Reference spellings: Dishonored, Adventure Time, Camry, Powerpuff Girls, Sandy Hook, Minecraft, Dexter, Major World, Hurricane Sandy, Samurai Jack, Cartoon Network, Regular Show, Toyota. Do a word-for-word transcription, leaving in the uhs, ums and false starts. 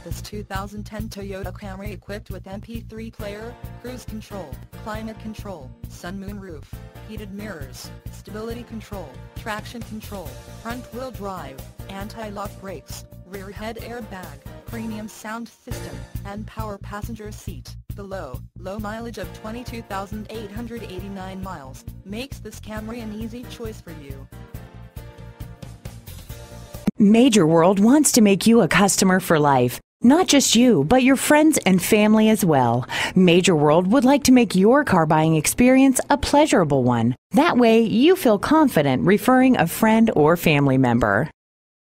at this two thousand ten Toyota Camry equipped with M P three player, cruise control, climate control, sun-moon roof, heated mirrors, stability control, traction control, front-wheel drive, anti-lock brakes, rear head airbag, premium sound system, and power passenger seat. The low, low mileage of twenty-two thousand eight hundred eighty-nine miles makes this Camry an easy choice for you. Major World wants to make you a customer for life. Not just you, but your friends and family as well. Major World would like to make your car buying experience a pleasurable one. That way, you feel confident referring a friend or family member.